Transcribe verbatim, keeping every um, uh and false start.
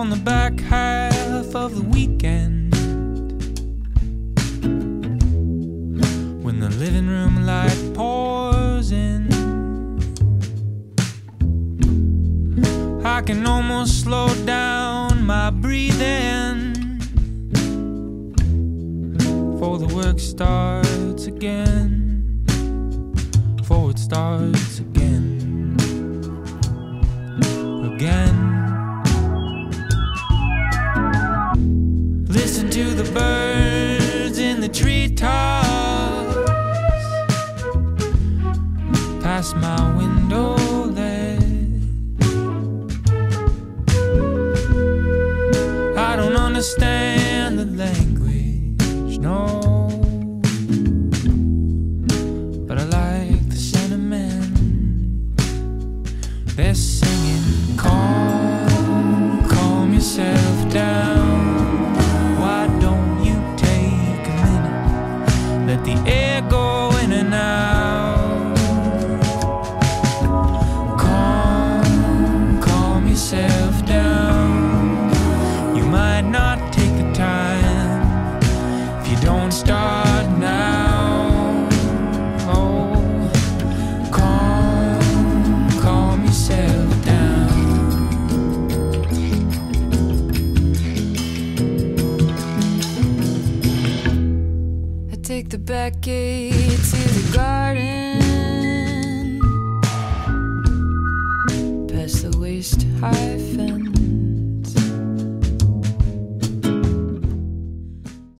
on the back half of the weekend, when the living room light pours in, I can almost slow down my breathing, for the work starts again, for it starts again. Again. Listen to the birds in the treetops, past my window ledge. I don't understand the language, no, but I like the sentiment. They're singing. Calm, calm yourself down. Why don't you take a minute? Let the air go in and out. Calm, calm yourself down. You might not take the time if you don't start now. Oh, calm, calm yourself down. Take the back gate to the garden, past the waist-high fence.